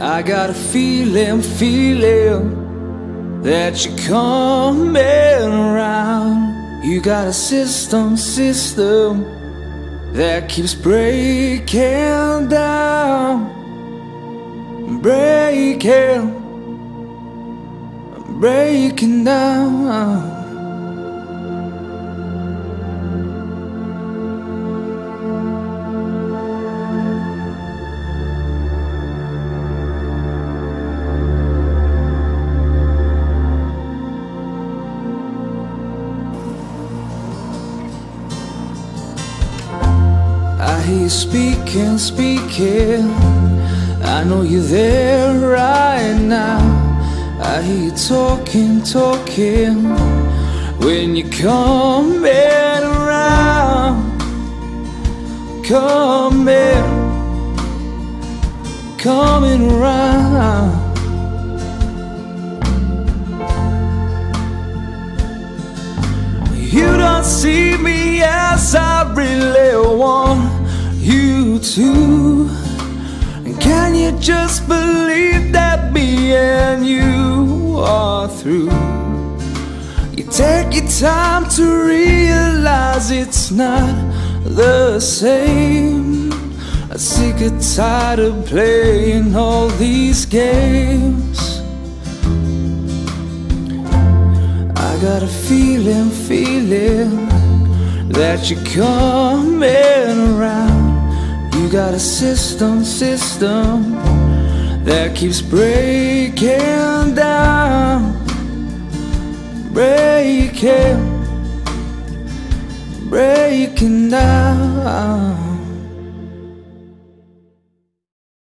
I got a feeling that you're coming around. You got a system that keeps breaking down, breaking down. Speaking, I know you're there right now. I hear you talking when you coming around. You don't see me as I really want you too. Can you just believe that me and you are through? You take your time to realize it's not the same. I'm sick and tired of playing all these games. I got a feeling that you're coming around. You got a system that keeps breaking down, breaking down.